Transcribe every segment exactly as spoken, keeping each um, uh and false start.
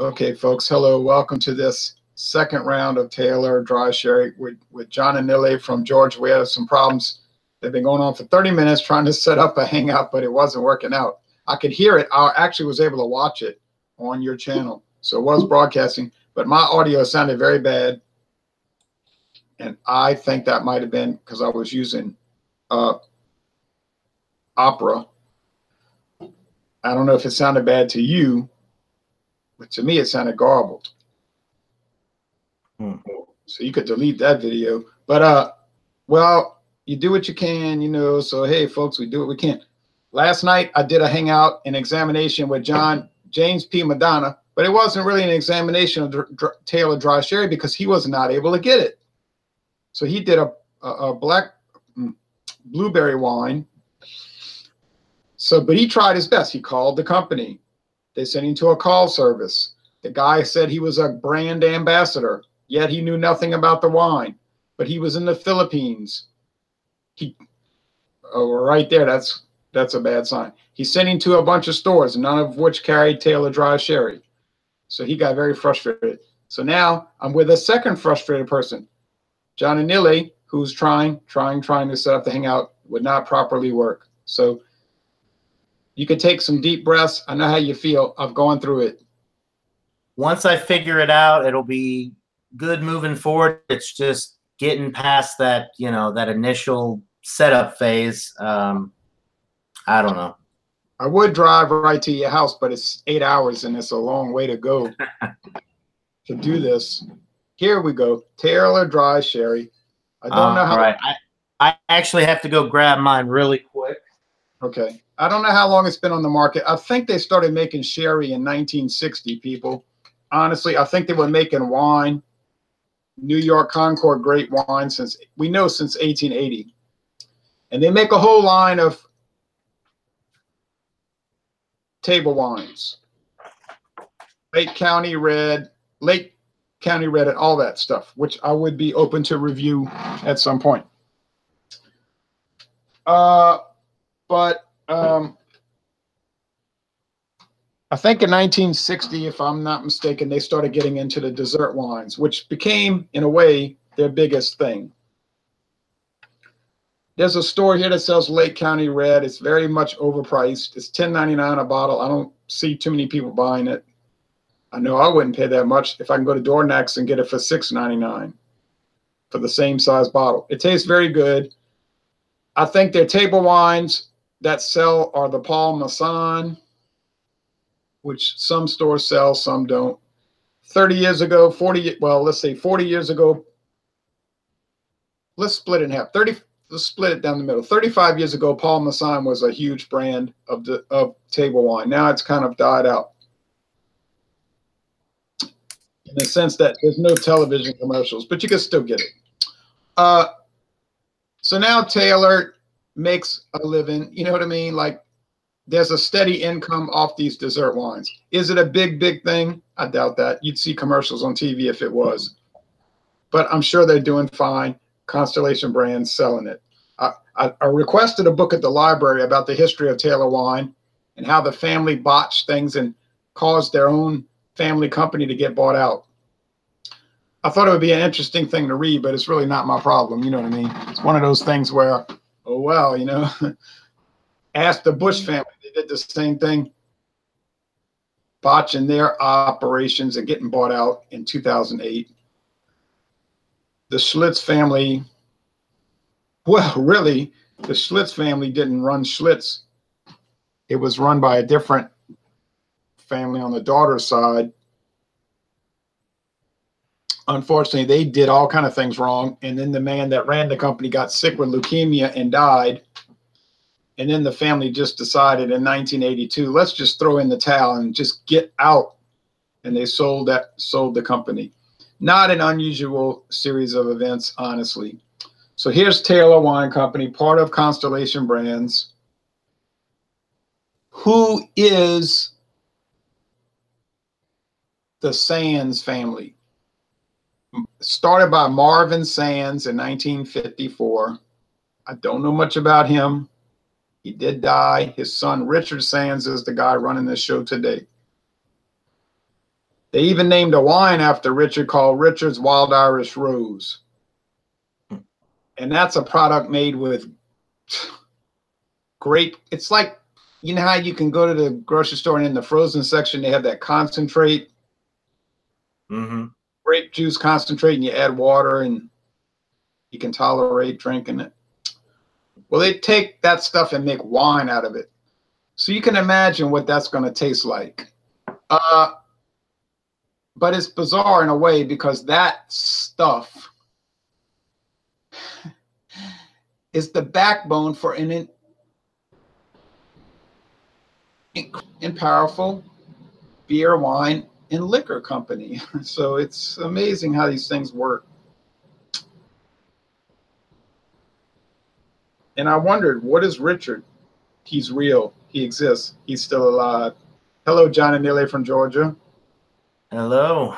Okay, folks, hello. Welcome to this second round of Taylor Dry Sherry with, with John and Nilly from Georgia. We have some problems. They've been going on for thirty minutes trying to set up a hangout, but it wasn't working out. I could hear it. I actually was able to watch it on your channel. So it was broadcasting, but my audio sounded very bad. And I think that might have been because I was using uh, Opera. I don't know if it sounded bad to you, but to me it sounded garbled. Hmm. So you could delete that video. But, uh, well, you do what you can, you know. So, hey, folks, we do what we can. Last night I did a hangout and examination with John James P. Madonna, but it wasn't really an examination of Dr Dr Taylor Dry Sherry because he was not able to get it. So he did a, a, a black blueberry wine. So, but he tried his best. He called the company. They sent him to a call service. The guy said he was a brand ambassador, yet he knew nothing about the wine. But he was in the Philippines. He, oh, right there, that's that's a bad sign. He sent him to a bunch of stores, none of which carried Taylor Dry Sherry. So he got very frustrated. So now I'm with a second frustrated person, John and Nilly, who's trying, trying, trying to set up the hangout, would not properly work. So you can take some deep breaths. I know how you feel. I've gone through it. Once I figure it out, it'll be good moving forward. It's just getting past that, you know, that initial setup phase. Um, I don't know. I would drive right to your house, but it's eight hours and it's a long way to go to do this. Here we go. Taylor Dry Sherry. I don't uh, know how. All right. I, I actually have to go grab mine really quick. Okay. I don't know how long it's been on the market. I think they started making sherry in nineteen sixty, people. Honestly, I think they were making wine, New York Concord grape wine, since we know since eighteen eighty. And they make a whole line of table wines. Lake County Red, Lake County Red, and all that stuff, which I would be open to review at some point. Uh, but... Um, I think in nineteen sixty, if I'm not mistaken, they started getting into the dessert wines, which became, in a way, their biggest thing. There's a store here that sells Lake County Red. It's very much overpriced. It's ten ninety-nine a bottle. I don't see too many people buying it. I know I wouldn't pay that much if I can go to Dornex and get it for six ninety-nine for the same size bottle. It tastes very good. I think their table wines that sell are the Paul Masson, which some stores sell, some don't. thirty years ago, forty, well, let's say forty years ago, let's split it in half. thirty, let's split it down the middle. thirty-five years ago, Paul Masson was a huge brand of, the, of table wine. Now it's kind of died out in the sense that there's no television commercials, but you can still get it. Uh, so now Taylor makes a living, you know what I mean? Like, there's a steady income off these dessert wines. Is it a big, big thing? I doubt that. You'd see commercials on T V if it was. But I'm sure they're doing fine. Constellation Brands selling it. I, I, I requested a book at the library about the history of Taylor wine and how the family botched things and caused their own family company to get bought out. I thought it would be an interesting thing to read, but it's really not my problem. You know what I mean? It's one of those things where, oh, well, you know, ask the Bush family. They did the same thing, botching their operations and getting bought out in two thousand eight. The Schlitz family, well, really, the Schlitz family didn't run Schlitz. It was run by a different family on the daughter's side. Unfortunately, they did all kind of things wrong, and then the man that ran the company got sick with leukemia and died, and then the family just decided in nineteen eighty-two, let's just throw in the towel and just get out, and they sold that sold the company. Not an unusual series of events, honestly. So here's Taylor Wine Company, part of Constellation Brands, who is the Sands family. Started by Marvin Sands in nineteen fifty-four. I don't know much about him. He did die. His son Richard Sands is the guy running this show today. They even named a wine after Richard called Richard's Wild Irish Rose. And that's a product made with grape. It's like, you know how you can go to the grocery store and in the frozen section, they have that concentrate, mm-hmm. grape juice concentrate, and you add water and you can tolerate drinking it. Well, they take that stuff and make wine out of it. So you can imagine what that's going to taste like. Uh, but it's bizarre in a way because that stuff is the backbone for an and powerful beer, wine, and liquor company. So it's amazing how these things work. And I wondered, what is Richard? He's real. He exists. He's still alive. Hello, John and Neely from Georgia. Hello,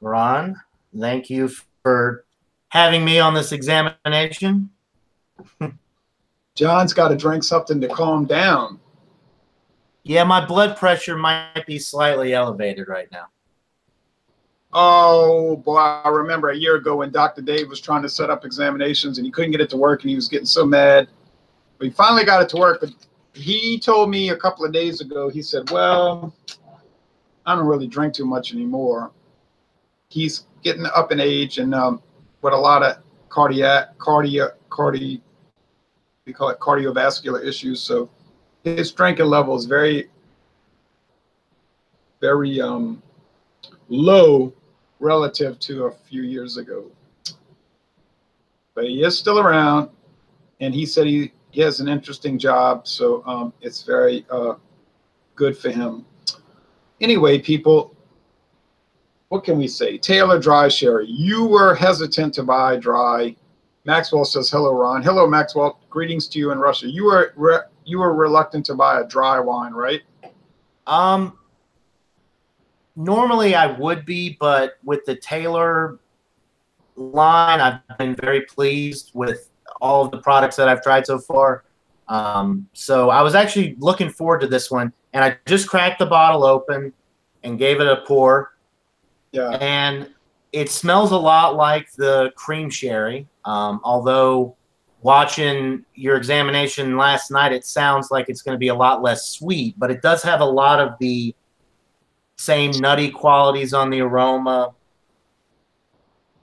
Ron. Thank you for having me on this examination. John's got to drink something to calm down. Yeah, my blood pressure might be slightly elevated right now. Oh, boy, I remember a year ago when Doctor Dave was trying to set up examinations and he couldn't get it to work and he was getting so mad. But he finally got it to work. But he told me a couple of days ago, he said, well, I don't really drink too much anymore. He's getting up in age and um, with a lot of cardiac, cardiac, cardi, we call it cardiovascular issues. So his drinking level is very, very um, low relative to a few years ago. But he is still around, and he said he, he has an interesting job, so um, it's very uh, good for him. Anyway, people, what can we say? Taylor Dry Sherry, you were hesitant to buy dry. Maxwell says, hello, Ron. Hello, Maxwell. Greetings to you in Russia. You were... Re You were reluctant to buy a dry wine, right? Um, normally I would be, but with the Taylor line, I've been very pleased with all of the products that I've tried so far. Um, so I was actually looking forward to this one, and I just cracked the bottle open and gave it a pour. Yeah. And it smells a lot like the cream sherry, um, although... Watching your examination last night, it sounds like it's going to be a lot less sweet, but it does have a lot of the same nutty qualities on the aroma.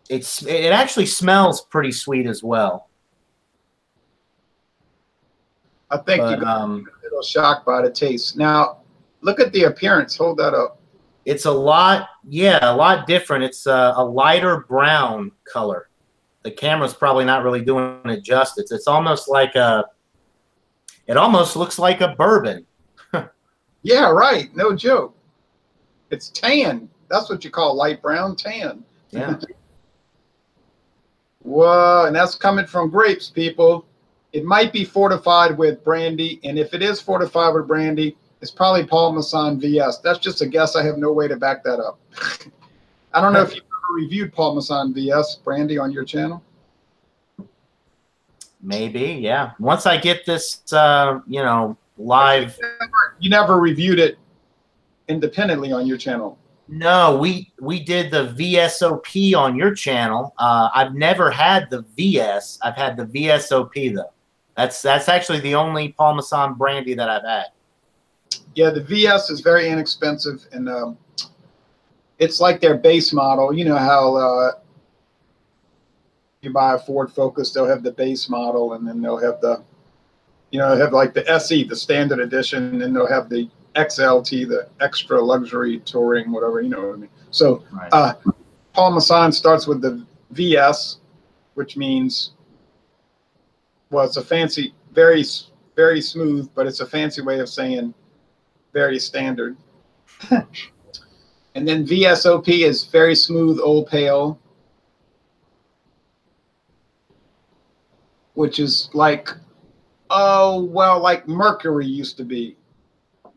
It's it actually smells pretty sweet as well. I think but, you got um, a little shocked by the taste. Now, look at the appearance. Hold that up. It's a lot, yeah, a lot different. It's a, a lighter brown color. The camera's probably not really doing it justice. It's almost like a, it almost looks like a bourbon. Yeah, right. No joke. It's tan. That's what you call light brown, tan. Yeah. Whoa, and that's coming from grapes, people. It might be fortified with brandy, and if it is fortified with brandy, it's probably Paul Masson V S. That's just a guess. I have no way to back that up. I don't know if you reviewed Paul Masson V S brandy on your channel. Maybe, yeah. Once I get this, uh, you know, live. You never, you never reviewed it independently on your channel. No, we we did the V S O P on your channel. Uh, I've never had the V S. I've had the V S O P though. That's that's actually the only Paul Masson brandy that I've had. Yeah, the V S is very inexpensive and. Um, It's like their base model. You know how uh, you buy a Ford Focus, they'll have the base model, and then they'll have the, you know, have like the S E, the standard edition, and then they'll have the X L T, the extra luxury touring, whatever, you know what I mean. So right. uh, Paul Masson starts with the V S, which means, well, it's a fancy, very, very smooth, but it's a fancy way of saying very standard. And then V S O P is very smooth old pale, which is like, oh, well, like Mercury used to be.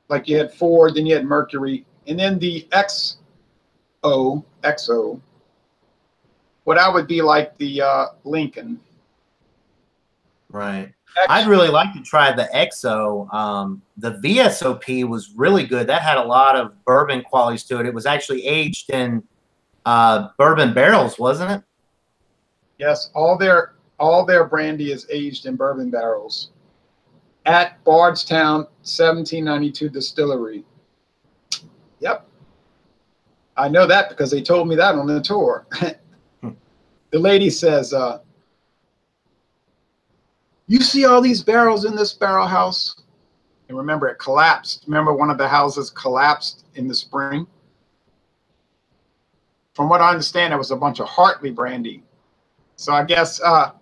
Like you had Ford, then you had Mercury. And then the X O, X O, what I would be like the uh, Lincoln. Right. Actually, I'd really like to try the X O. Um, the V S O P was really good. That had a lot of bourbon qualities to it. It was actually aged in uh, bourbon barrels, wasn't it? Yes, all their all their brandy is aged in bourbon barrels at Bardstown seventeen ninety-two Distillery. Yep. I know that because they told me that on the tour. The lady says, uh, you see all these barrels in this barrel house? And remember, it collapsed. Remember, one of the houses collapsed in the spring? From what I understand, it was a bunch of Hartley brandy. So I guess uh,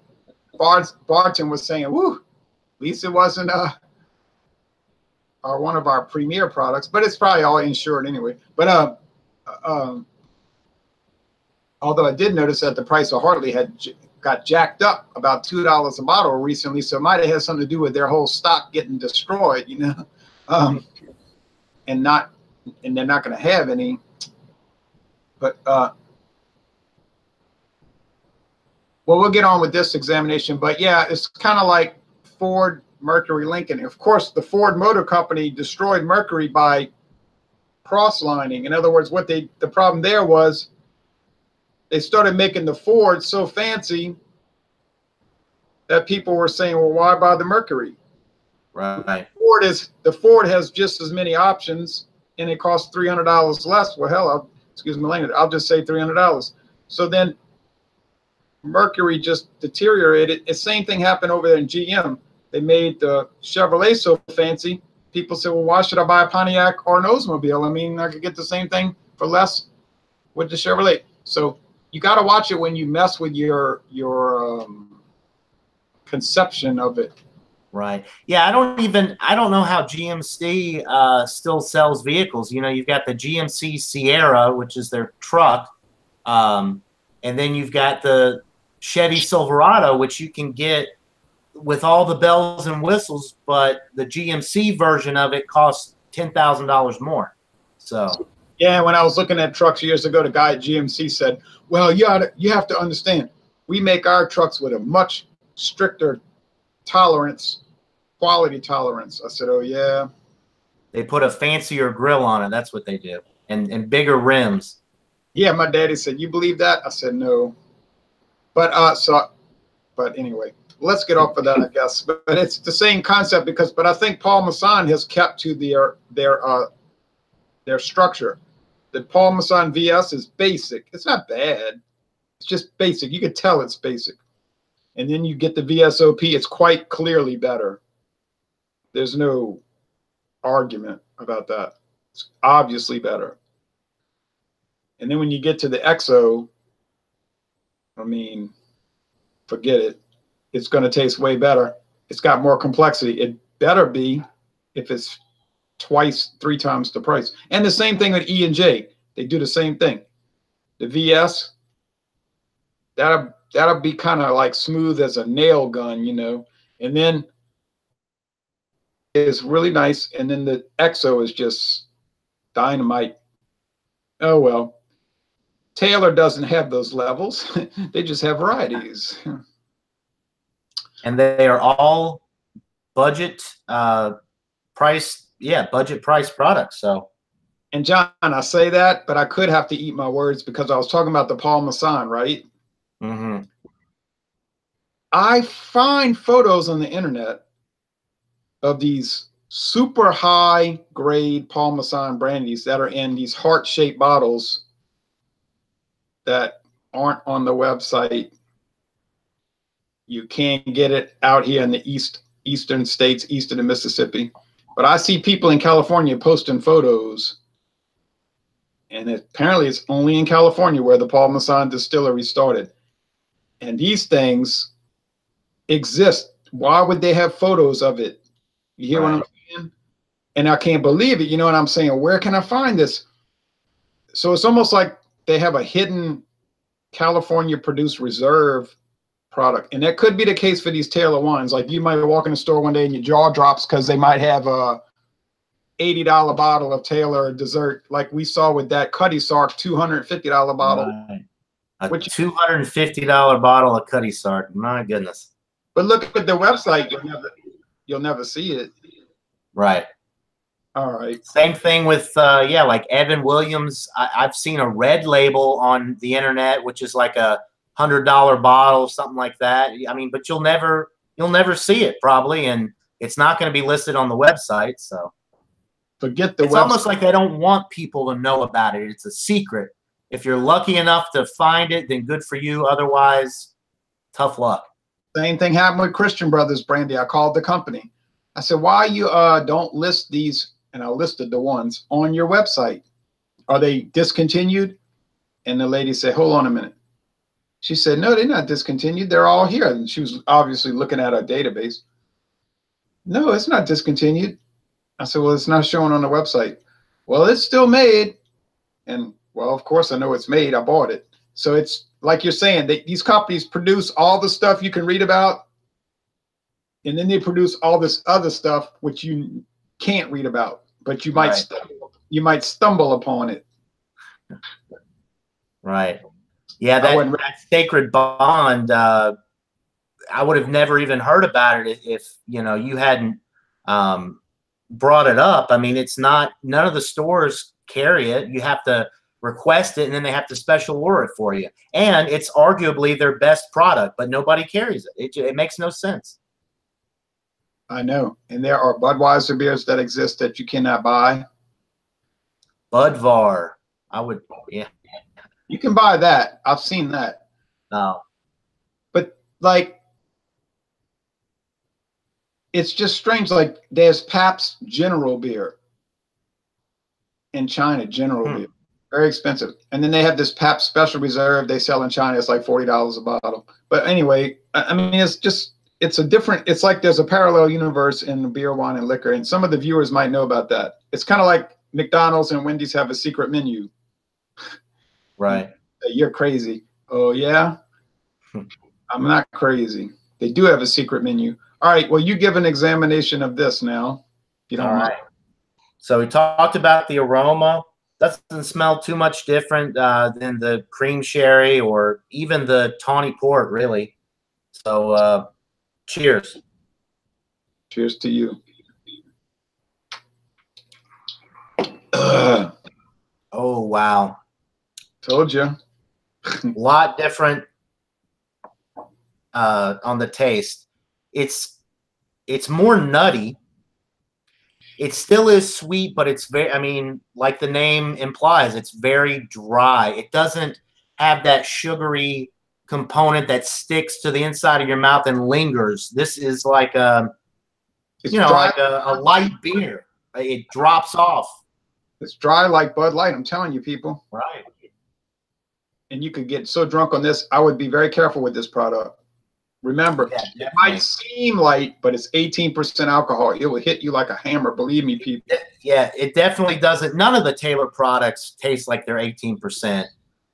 Bart Barton was saying, woo, at least it wasn't uh, our, one of our premier products, but it's probably all insured anyway. But uh, um, although I did notice that the price of Hartley had j got jacked up about two dollars a bottle recently, so it might have had something to do with their whole stock getting destroyed, you know, um, and not, and they're not going to have any. But uh, well, we'll get on with this examination. But yeah, it's kind of like Ford, Mercury, Lincoln. Of course, the Ford Motor Company destroyed Mercury by cross-lining. In other words, what they the problem there was, they started making the Ford so fancy that people were saying, well, why buy the Mercury? Right. Ford is, the Ford has just as many options, and it costs three hundred dollars less. Well, hell, I'll, excuse my language, I'll just say three hundred dollars. So then Mercury just deteriorated. The same thing happened over there in G M. They made the Chevrolet so fancy. People said, well, why should I buy a Pontiac or an Oldsmobile? I mean, I could get the same thing for less with the Chevrolet. So you got to watch it when you mess with your your um, conception of it. Right. Yeah, I don't even I don't know how G M C uh, still sells vehicles. You know, you've got the G M C Sierra, which is their truck, um, and then you've got the Chevy Silverado, which you can get with all the bells and whistles, but the G M C version of it costs ten thousand dollars more. So. Yeah, when I was looking at trucks years ago, the guy at G M C said, well, you, ought to, you have to understand, we make our trucks with a much stricter tolerance, quality tolerance. I said, oh, yeah. They put a fancier grill on it. That's what they do, and, and bigger rims. Yeah, my daddy said, you believe that? I said, no. But uh, so, but anyway, let's get off of that, I guess. But, but it's the same concept because, but I think Paul Masson has kept to their, their, uh, their structure. The Paul Masson V S is basic. It's not bad. It's just basic. You could tell it's basic. And then you get the V S O P. It's quite clearly better. There's no argument about that. It's obviously better. And then when you get to the X O, I mean, forget it. It's going to taste way better. It's got more complexity. It better be if it's twice, three times the price. And the same thing with E and J. They do the same thing. The V S, that'll, that'll be kind of like smooth as a nail gun, you know. And then it's really nice. And then the X O is just dynamite. Oh, well. Taylor doesn't have those levels. They just have varieties. And they are all budget uh, priced. Yeah, budget price products. So, and John, I say that, but I could have to eat my words because I was talking about the Paul Masson, right? Mm-hmm. I find photos on the internet of these super high grade Paul Masson brandies that are in these heart shaped bottles that aren't on the website. You can't get it out here in the east, eastern states, east of the Mississippi. But I see people in California posting photos, and apparently it's only in California where the Paul Masson distillery started. And these things exist. Why would they have photos of it? You hear right. what I'm saying? And I can't believe it. You know what I'm saying? Where can I find this? So it's almost like they have a hidden California-produced reserve product. And that could be the case for these Taylor wines. Like you might walk in the store one day and your jaw drops because they might have a eighty dollar bottle of Taylor dessert, like we saw with that Cutty Sark two hundred fifty dollar bottle. Right. A which, two hundred fifty dollar bottle of Cutty Sark. My goodness. But look at the website. You'll never, you'll never see it. Right. All right. Same thing with, uh, yeah, like Evan Williams. I, I've seen a red label on the internet, which is like a one hundred dollar bottle, something like that. I mean, but you'll never, you'll never see it probably. And it's not going to be listed on the website. So forget the website. It's almost like they don't want people to know about it. It's a secret. If you're lucky enough to find it, then good for you. Otherwise, tough luck. Same thing happened with Christian Brothers, Brandy. I called the company. I said, why you uh, don't list these, and I listed the ones, on your website? Are they discontinued? And the lady said, hold on a minute. She said, no, they're not discontinued. They're all here. And she was obviously looking at our database. No, it's not discontinued. I said, well, it's not shown on the website. Well, it's still made. And, well, of course I know it's made. I bought it. So it's like you're saying, that these companies produce all the stuff you can read about, and then they produce all this other stuff which you can't read about, but you might right. stumble, you might stumble upon it. Right. Yeah, that, would, that sacred bond. Uh, I would have never even heard about it if you know you hadn't um, brought it up. I mean, it's not none of the stores carry it. You have to request it, and then they have to special order it for you. And it's arguably their best product, but nobody carries it. It, it makes no sense. I know. And there are Budweiser beers that exist that you cannot buy. Budvar. I would, yeah. You can buy that. I've seen that. No. But, like, it's just strange. Like, there's Pabst General Beer in China, General hmm. Beer. Very expensive. And then they have this Pabst Special Reserve they sell in China. It's like forty dollars a bottle. But anyway, I mean, it's just, it's a different, it's like there's a parallel universe in beer, wine, and liquor. And some of the viewers might know about that. It's kind of like McDonald's and Wendy's have a secret menu. Right. You're crazy. Oh, yeah? I'm not crazy. They do have a secret menu. All right. Well, you give an examination of this now. You don't All right. Mind. So we talked about the aroma. Doesn't smell too much different uh, than the cream sherry or even the tawny port, really. So uh, cheers. Cheers to you. Uh, oh, wow. Told you. A lot different uh, on the taste. It's, it's more nutty. It still is sweet, but it's very, I mean, like the name implies, it's very dry. It doesn't have that sugary component that sticks to the inside of your mouth and lingers. This is like a, it's you know, dry. Like a, a light beer. It drops off. It's dry like Bud Light, I'm telling you, people. Right. And you could get so drunk on this. I would be very careful with this product. Remember, yeah, it might seem light, but it's eighteen percent alcohol. It will hit you like a hammer. Believe me, people. Yeah, it definitely doesn't. None of the Taylor products taste like they're eighteen percent.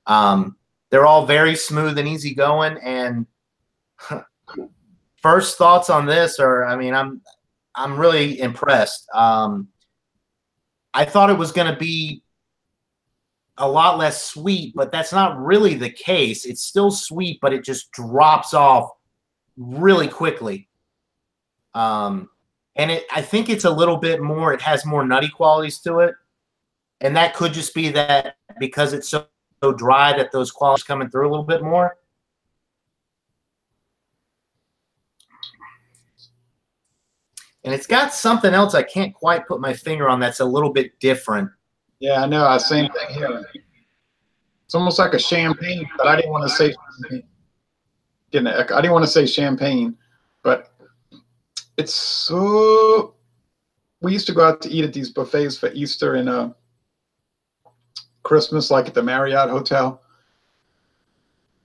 Um, they're all very smooth and easygoing. And huh, first thoughts on this are, I mean, I'm, I'm really impressed. Um, I thought it was going to be a lot less sweet, but that's not really the case. It's still sweet, but it just drops off really quickly. Um, and it, I think it's a little bit more, it has more nutty qualities to it. And that could just be that because it's so, so dry that those qualities are coming through a little bit more. And it's got something else I can't quite put my finger on that's a little bit different. Yeah, I know. I, same thing here. It's almost like a champagne, but I didn't want to say champagne. Getting an echo. I didn't want to say champagne, but it's so. We used to go out to eat at these buffets for Easter and uh, Christmas, like at the Marriott Hotel,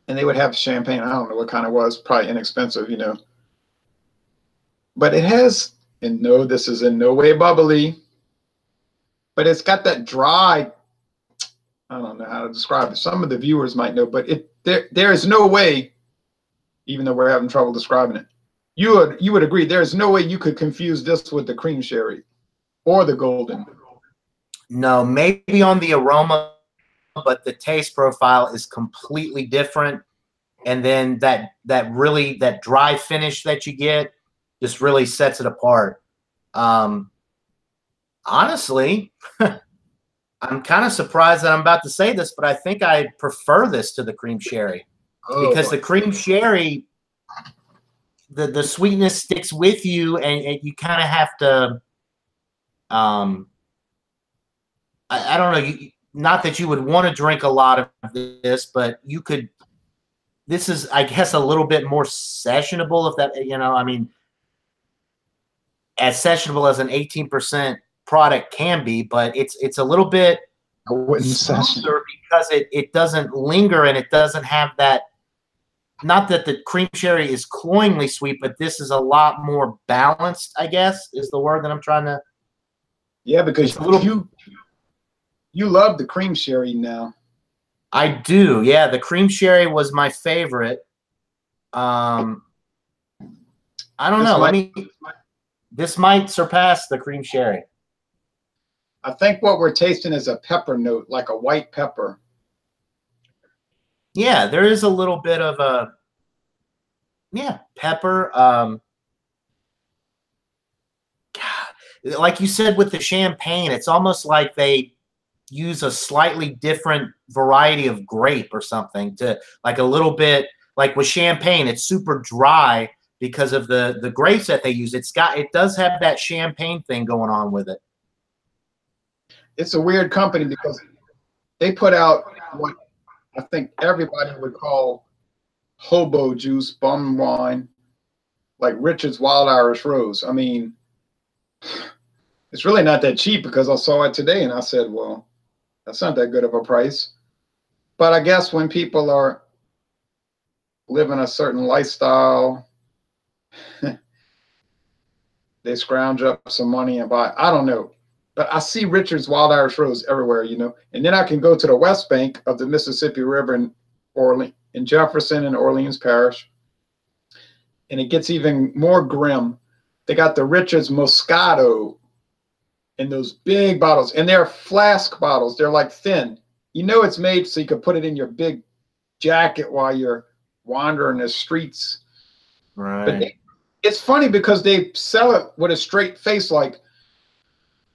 and they would have champagne. I don't know what kind it was. Probably inexpensive, you know. But it has, and no, this is in no way bubbly. But it's got that dry, I don't know how to describe it. Some of the viewers might know, but it there there is no way, even though we're having trouble describing it, you would you would agree there is no way you could confuse this with the cream sherry or the golden. No, maybe on the aroma, but the taste profile is completely different. and then that that really that dry finish that you get just really sets it apart. Um, honestly, I'm kind of surprised that I'm about to say this, but I think I prefer this to the cream sherry oh. because the cream sherry, the the sweetness sticks with you, and, and you kind of have to. Um, I, I don't know. You, not that you would want to drink a lot of this, but you could. This is, I guess, a little bit more sessionable. If that, you know, I mean, as sessionable as an eighteen percent product can be, but it's it's a little bit softer because it it doesn't linger and it doesn't have that. Not that the cream sherry is cloyingly sweet, but this is a lot more balanced, I guess, is the word that I'm trying to. Yeah, because a little, you you love the cream sherry now. I do. Yeah, the cream sherry was my favorite. Um, I don't this know. Might, Let me. This might surpass the cream sherry. I think what we're tasting is a pepper note, like a white pepper. Yeah, there is a little bit of a, yeah, pepper. Um, God, like you said with the champagne, it's almost like they use a slightly different variety of grape or something to, like a little bit, like with champagne, it's super dry because of the the grapes that they use. It's got, it does have that champagne thing going on with it. It's a weird company because they put out what I think everybody would call hobo juice, bum wine, like Richard's Wild Irish Rose. I mean, it's really not that cheap because I saw it today and I said, well, that's not that good of a price. But I guess when people are living a certain lifestyle, they scrounge up some money and buy, I don't know. But I see Richard's Wild Irish Rose everywhere, you know. And then I can go to the West Bank of the Mississippi River in, Orle in Jefferson and Orleans Parish. And it gets even more grim. They got the Richard's Moscato in those big bottles. And they're flask bottles. They're like thin. You know it's made so you can put it in your big jacket while you're wandering the streets. Right. But they, it's funny because they sell it with a straight face like,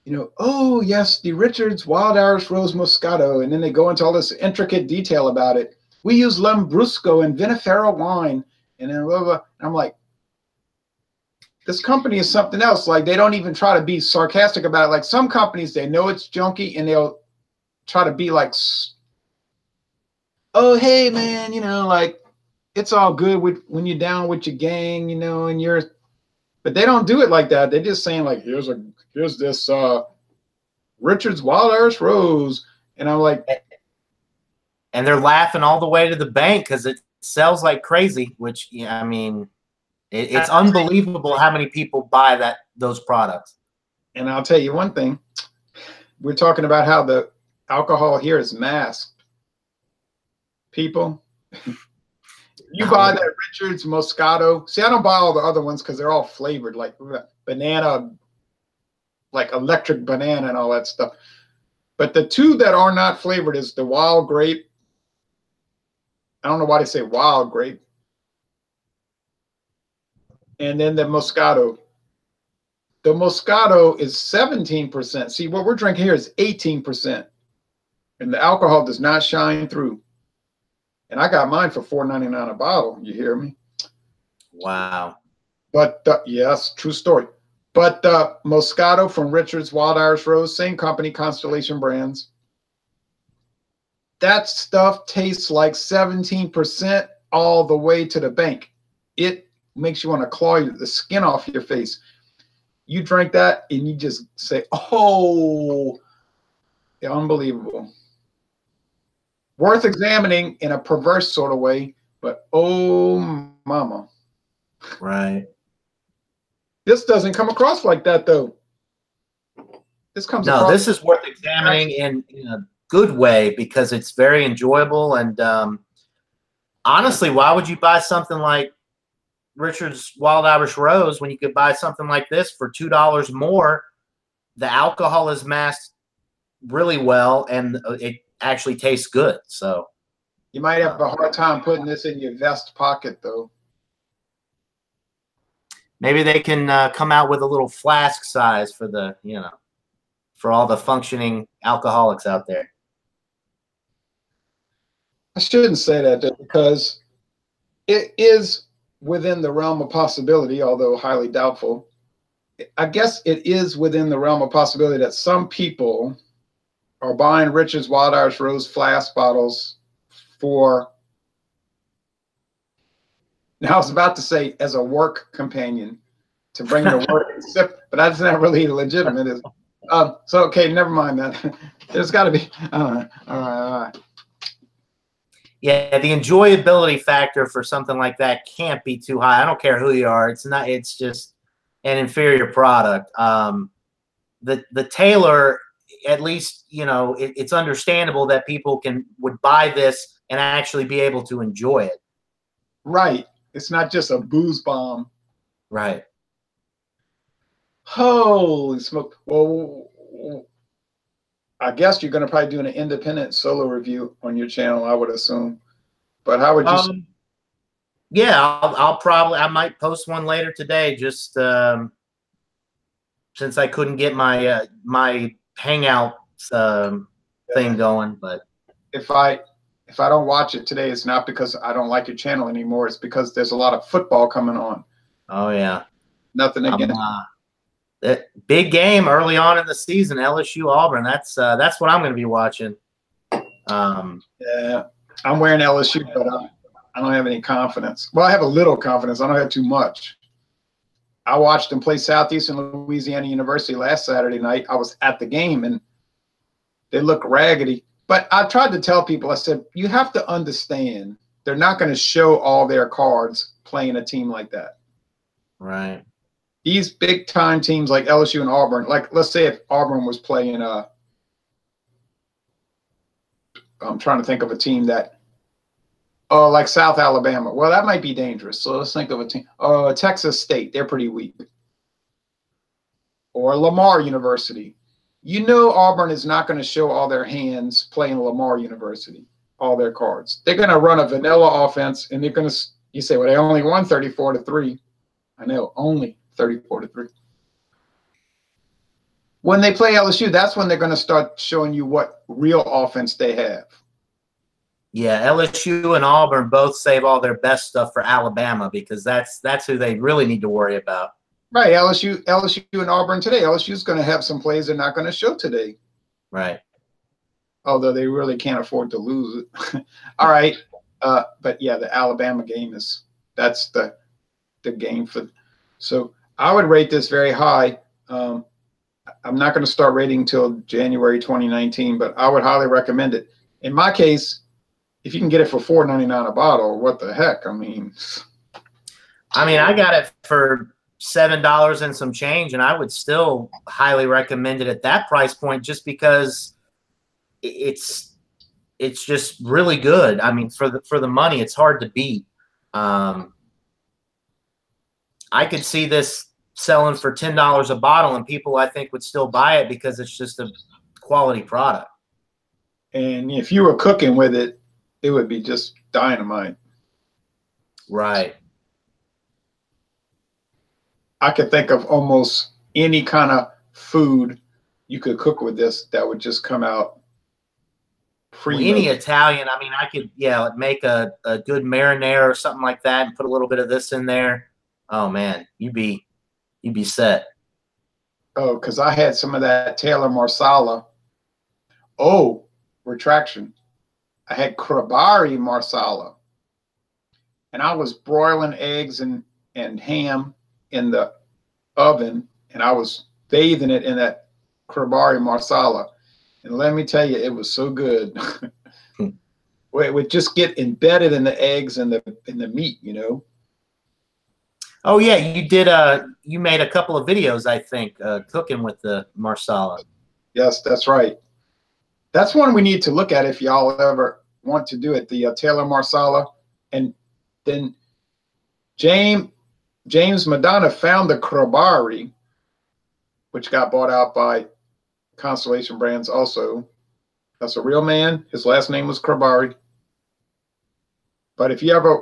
you know, oh, yes, the Richard's Wild Irish Rose Moscato. And then they go into all this intricate detail about it. We use Lambrusco and Vinifera wine. And then blah, blah, blah. And I'm like, this company is something else. Like, they don't even try to be sarcastic about it. Like, some companies, they know it's junky, and they'll try to be like, oh, hey, man, you know, like, it's all good with, when you're down with your gang, you know, and you're. But they don't do it like that. They're just saying, like, here's a here's this uh, Richard's Wild Irish Rose. And I'm like. And they're laughing all the way to the bank because it sells like crazy, which, yeah, I mean, it, it's unbelievable how many people buy that those products. And I'll tell you one thing. We're talking about how the alcohol here is masked. People. You buy that Richard's Moscato. See, I don't buy all the other ones because they're all flavored, like banana, like electric banana and all that stuff. But the two that are not flavored is the wild grape. I don't know why they say wild grape. And then the Moscato. The Moscato is seventeen percent. See, what we're drinking here is eighteen percent. And the alcohol does not shine through. And I got mine for four ninety-nine a bottle. You hear me? Wow. But uh, yes, true story. But uh, Moscato from Richard's Wild Irish Rose, same company, Constellation Brands. That stuff tastes like seventeen percent all the way to the bank. It makes you want to claw the skin off your face. You drink that and you just say, oh, unbelievable. Worth examining in a perverse sort of way, but oh, mama. Right. This doesn't come across like that, though. This comes no, across. No, this is worth examining in, in a good way because it's very enjoyable. And um, honestly, why would you buy something like Richard's Wild Irish Rose when you could buy something like this for two dollars more? The alcohol is masked really well, and it actually tastes good. So You might have a hard time putting this in your vest pocket, though. Maybe they can uh, come out with a little flask size for the, you know, for all the functioning alcoholics out there. I shouldn't say that, though, because it is within the realm of possibility, although highly doubtful. I guess it is within the realm of possibility that some people are buying Richard's Wild Irish Rose flask bottles for, now I was about to say as a work companion, to bring to work, but that's not really legitimate. Is uh, so okay, never mind that. There's got to be. Uh, all right, all right. Yeah, the enjoyability factor for something like that can't be too high. I don't care who you are. It's not. It's just an inferior product. Um, the the Taylor, at least, you know, it, it's understandable that people can would buy this and actually be able to enjoy it. Right. It's not just a booze bomb. Right. Holy smoke. Well, I guess you're going to probably do an independent solo review on your channel, I would assume. But how would you? Um, yeah, I'll, I'll probably, I might post one later today, just um, since I couldn't get my, uh, my hangout um, thing going. But if I, If I don't watch it today, it's not because I don't like your channel anymore. It's because there's a lot of football coming on. Oh, yeah. Nothing against um, uh, big game early on in the season, L S U Auburn. That's uh, that's what I'm going to be watching. Um, yeah. I'm wearing L S U, but I, I don't have any confidence. Well, I have a little confidence. I don't have too much. I watched them play Southeastern Louisiana University last Saturday night. I was at the game, and they look raggedy. But I tried to tell people, I said, you have to understand, they're not going to show all their cards playing a team like that. Right. These big-time teams like L S U and Auburn, like let's say if Auburn was playing uh, – I'm trying to think of a team that – oh, like South Alabama. Well, that might be dangerous. So let's think of a team. Oh, uh, Texas State, they're pretty weak. Or Lamar University. You know Auburn is not going to show all their hands playing Lamar University, all their cards. They're going to run a vanilla offense, and they're going to – you say, well, they only won thirty-four to three. I know, only thirty-four to three. When they play L S U, that's when they're going to start showing you what real offense they have. Yeah, L S U and Auburn both save all their best stuff for Alabama because that's that's who they really need to worry about. Right, L S U, L S U and Auburn today. L S U is going to have some plays they're not going to show today. Right. Although they really can't afford to lose it. All right. Uh, but, yeah, the Alabama game is – that's the the game for – so I would rate this very high. Um, I'm not going to start rating until January twenty nineteen, but I would highly recommend it. In my case, if you can get it for four ninety-nine a bottle, what the heck? I mean – I mean, I got it for – Seven dollars and some change, and I would still highly recommend it at that price point, just because it's it's just really good. I mean, for the for the money, it's hard to beat. Um, I could see this selling for ten dollars a bottle, and people I think would still buy it because it's just a quality product. And if you were cooking with it, it would be just dynamite. Right. I could think of almost any kind of food you could cook with this that would just come out pre-made. Well, any Italian, I mean, I could, yeah, make a, a good marinara or something like that and put a little bit of this in there. Oh, man, you'd be, you'd be set. Oh, because I had some of that Taylor Marsala. Oh, retraction. I had Krabari Marsala. And I was broiling eggs and, and ham in the oven, and I was bathing it in that Krabari Marsala, and let me tell you, it was so good. hmm. It would just get embedded in the eggs and the in the meat, you know. Oh yeah, you did. Uh, you made a couple of videos, I think, uh, cooking with the Marsala. Yes, that's right. That's one we need to look at if y'all ever want to do it. The uh, Taylor Marsala, and then James. James Madonna found the Krabari, which got bought out by Constellation Brands also. That's a real man. His last name was Krabari. But if you ever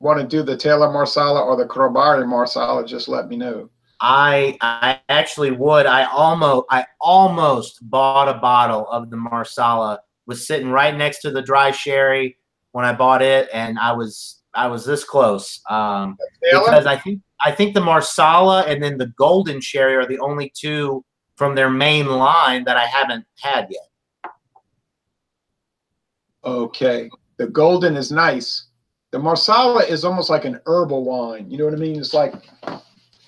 want to do the Taylor Marsala or the Krabari Marsala, just let me know. I I actually would. I almost I almost bought a bottle of the Marsala. Was sitting right next to the dry sherry when I bought it, and I was I was this close. Um, because I think I think the Marsala and then the Golden Sherry are the only two from their main line that I haven't had yet. Okay, the Golden is nice. The Marsala is almost like an herbal wine. You know what I mean? It's like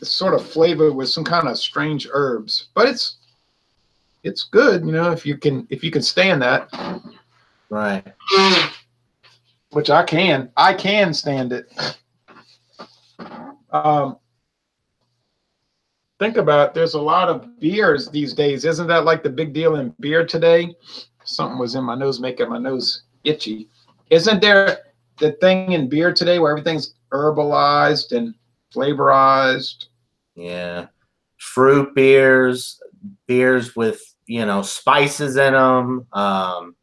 it's sort of flavored with some kind of strange herbs, but it's it's good, you know, if you can if you can stand that. Right. Which I can. I can stand it. Um, think about it. There's a lot of beers these days. Isn't that like the big deal in beer today? Something was in my nose making my nose itchy. Isn't there the thing in beer today where everything's herbalized and flavorized? Yeah. Fruit beers, beers with, you know, spices in them. Um,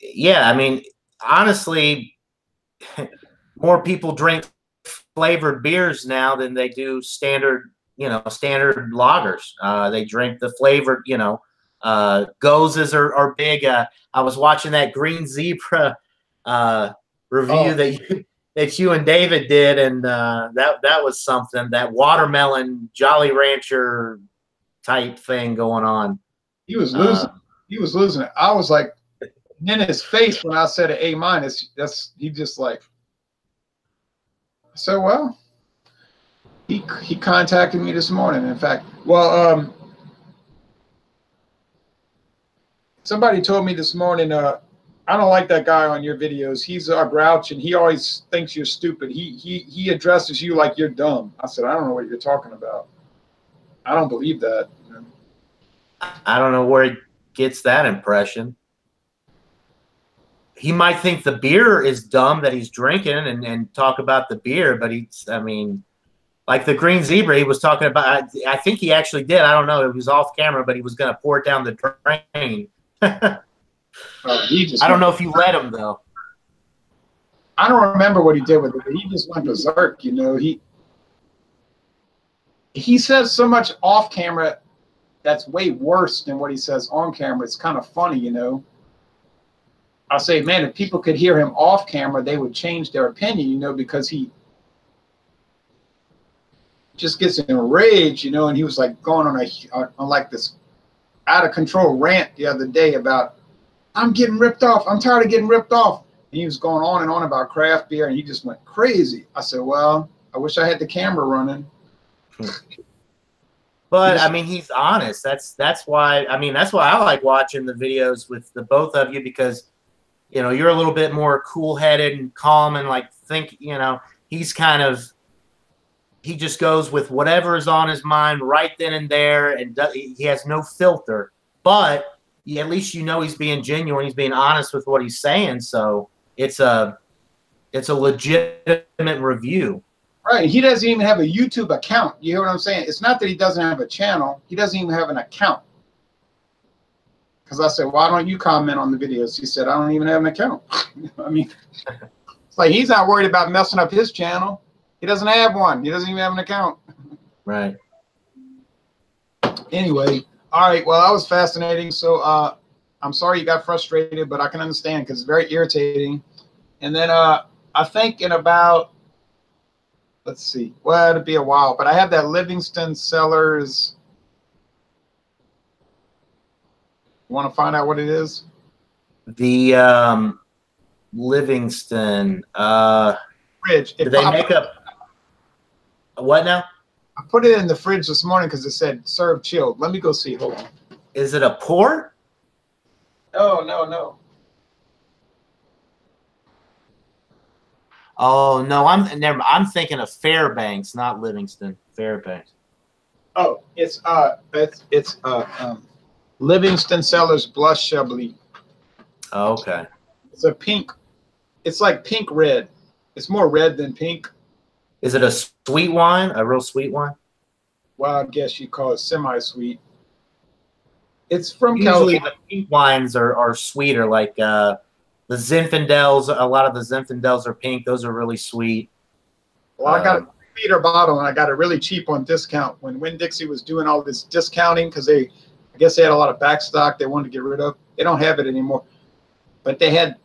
yeah, I mean, honestly, more people drink flavored beers now than they do standard, you know, standard lagers. Uh, they drink the flavored, you know, uh, gozes are, are big. Uh, I was watching that Green Zebra uh, review oh. that you that you and David did, and uh, that that was something. That watermelon Jolly Rancher type thing going on. He was losing. Uh, he was losing it. I was like, and in his face when I said an A minus, that's he just like. So well, he he contacted me this morning. In fact, well, um, somebody told me this morning. Uh, I don't like that guy on your videos. He's a grouch and he always thinks you're stupid. He he he addresses you like you're dumb. I said, I don't know what you're talking about. I don't believe that. I don't know where he gets that impression. He might think the beer is dumb that he's drinking and, and talk about the beer, but he's, I mean, like the Green Zebra he was talking about, I, I think he actually did. I don't know. It was off camera, but he was going to pour it down the drain. uh, he just I don't know if you let him, though. I don't remember what he did with it, but he just went berserk, you know. He He says so much off camera that's way worse than what he says on camera. It's kind of funny, you know. I say, man, if people could hear him off camera, they would change their opinion, you know, because he just gets enraged, you know. And he was like going on a on like this out of control rant the other day about I'm getting ripped off. I'm tired of getting ripped off. And he was going on and on about craft beer, and he just went crazy. I said, well, I wish I had the camera running. But I mean, he's honest. That's that's why. I mean, that's why I like watching the videos with the both of you, because you know you're a little bit more cool-headed and calm and like think. You know, he's kind of he just goes with whatever is on his mind right then and there, and does, he has no filter. But he, at least you know he's being genuine. He's being honest with what he's saying. So it's a it's a legitimate review. Right. He doesn't even have a YouTube account. You hear what I'm saying? It's not that he doesn't have a channel. He doesn't even have an account. Because I said, why don't you comment on the videos? He said, I don't even have an account. I mean, it's like he's not worried about messing up his channel. He doesn't have one. He doesn't even have an account. Right. Anyway. All right. Well, that was fascinating. So uh, I'm sorry you got frustrated, but I can understand because it's very irritating. And then uh, I think in about let's see. Well, it'll be a while, but I have that Livingston Cellars. Want to find out what it is? The um, Livingston. Uh, fridge. Did they I, make up what now? I put it in the fridge this morning because it said serve chilled. Let me go see. Hold on. Is it a port? No, no, no. Oh no, I'm never. I'm thinking of Fairbanks, not Livingston. Fairbanks. Oh, it's uh, it's it's uh, um, Livingston Cellars Blush Chablis. Oh, okay. It's a pink. It's like pink red. It's more red than pink. Is it a sweet wine? A real sweet wine? Well, I guess you call it semi-sweet. It's from Usually California. The pink wines are are sweeter, like uh, The Zinfandels, a lot of the Zinfandels are pink. Those are really sweet. Well, um, I got a three liter bottle, and I got it really cheap on discount. When Winn Dixie was doing all this discounting, because they, I guess they had a lot of back stock they wanted to get rid of. They don't have it anymore. But they had,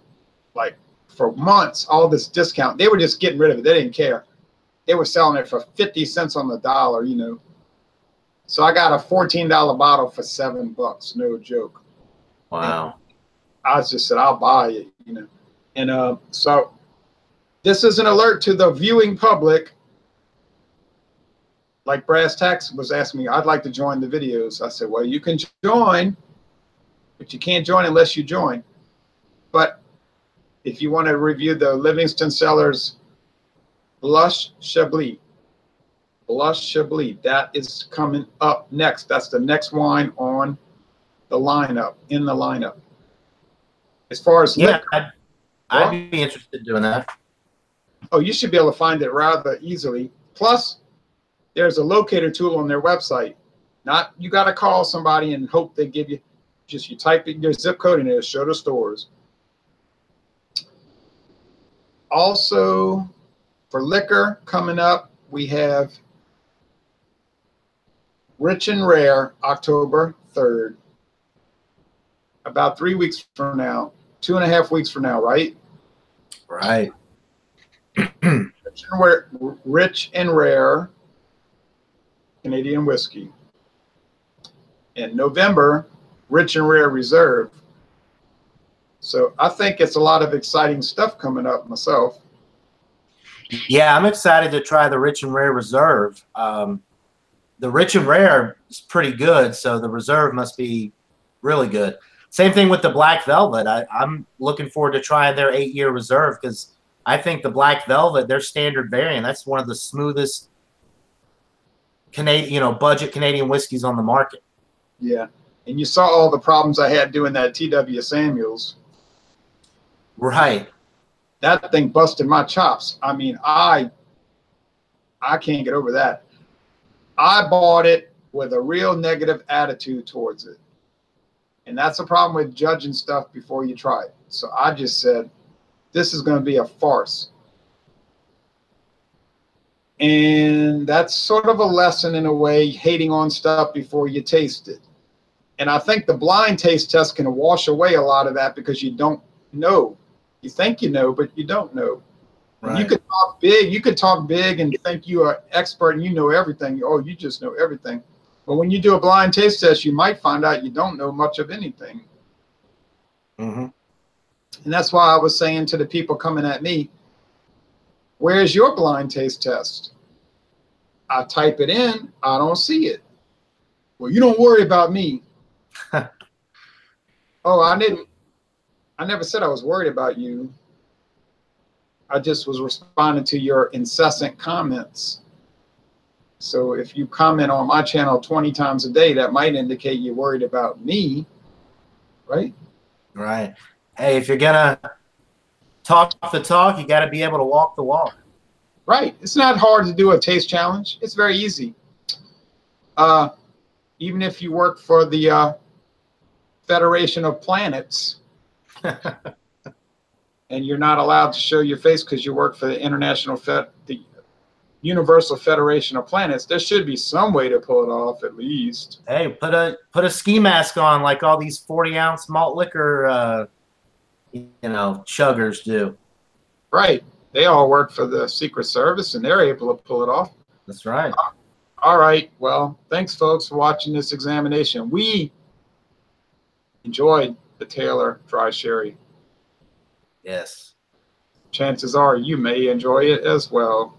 like, for months, all this discount. They were just getting rid of it. They didn't care. They were selling it for fifty cents on the dollar, you know. So I got a fourteen dollar bottle for seven bucks, no joke. Wow. And I just said, I'll buy it, you know. And uh, so this is an alert to the viewing public. Like Brass Tax was asking me, I'd like to join the videos. I said, well, you can join, but you can't join unless you join. But if you want to review the Livingston Cellars Blush Chablis, Blush Chablis, that is coming up next. That's the next wine on the lineup, in the lineup. As far as yeah, liquor, I'd, I'd well, be interested in doing that. Oh, you should be able to find it rather easily. Plus, there's a locator tool on their website. Not you got to call somebody and hope they give you. Just you type in your zip code in there, show the stores. Also, for liquor coming up, we have Rich and Rare, October third. About three weeks from now, two and a half weeks from now, right? Right. Rich, and Rare, Rich and Rare Canadian whiskey. In November, Rich and Rare Reserve. So I think it's a lot of exciting stuff coming up myself. Yeah, I'm excited to try the Rich and Rare Reserve. Um, the Rich and Rare is pretty good, so the Reserve must be really good. Same thing with the Black Velvet. I, I'm looking forward to trying their eight-year reserve because I think the Black Velvet, their standard variant, that's one of the smoothest Canadian, you know, budget Canadian whiskeys on the market. Yeah, and you saw all the problems I had doing that T W Samuels. Right. That thing busted my chops. I mean, I, I can't get over that. I bought it with a real negative attitude towards it. And that's a problem with judging stuff before you try it. So I just said, this is going to be a farce. And that's sort of a lesson in a way, hating on stuff before you taste it. And I think the blind taste test can wash away a lot of that because you don't know. You think you know, but you don't know. Right. You could talk big. You could talk big and think you are an expert and you know everything. Oh, you just know everything. But when you do a blind taste test, you might find out you don't know much of anything. Mm-hmm. And that's why I was saying to the people coming at me, where's your blind taste test? I type it in. I don't see it. Well, you don't worry about me. Oh, I didn't. I never said I was worried about you. I just was responding to your incessant comments. So if you comment on my channel twenty times a day, that might indicate you're worried about me, right? Right. Hey, if you're going to talk the talk, you got to be able to walk the walk. Right. It's not hard to do a taste challenge. It's very easy. Uh, even if you work for the uh, Federation of Planets and you're not allowed to show your face because you work for the International Fed, the Universal Federation of Planets, there should be some way to pull it off at least. Hey, put a put a ski mask on like all these forty ounce malt liquor, uh, you know, chuggers do. Right. They all work for the Secret Service, and they're able to pull it off. That's right. Uh, all right. Well, thanks, folks, for watching this examination. We enjoyed the Taylor Dry Sherry. Yes. Chances are you may enjoy it as well.